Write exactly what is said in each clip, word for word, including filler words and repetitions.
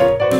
Bye.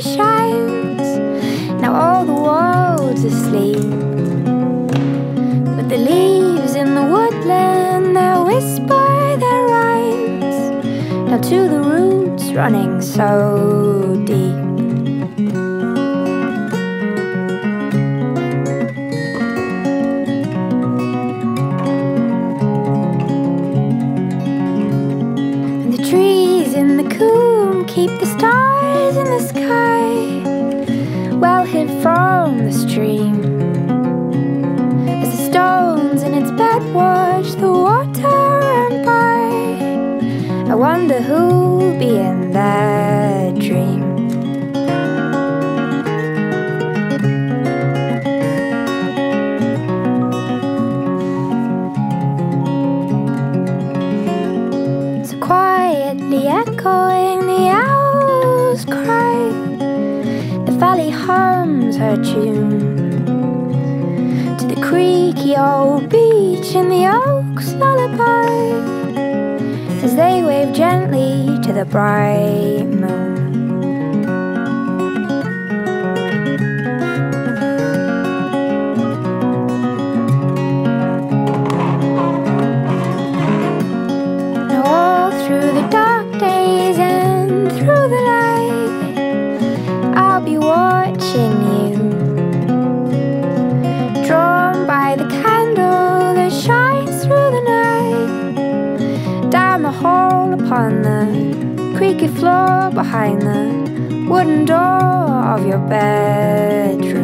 sun shines. Now all the world's asleep, but the leaves in the woodland, they whisper their rhymes now to the roots running so deep. In the coombe keep the stars in the sky well hid from the stream, as the stones in its bed watch the water run by. I wonder who'll be in that dream. Echoing the owl's cry, the valley hums her tune to the creaky old beach and the oak's lullaby as they wave gently to the bright moon. Upon the creaky floor behind the wooden door of your bedroom.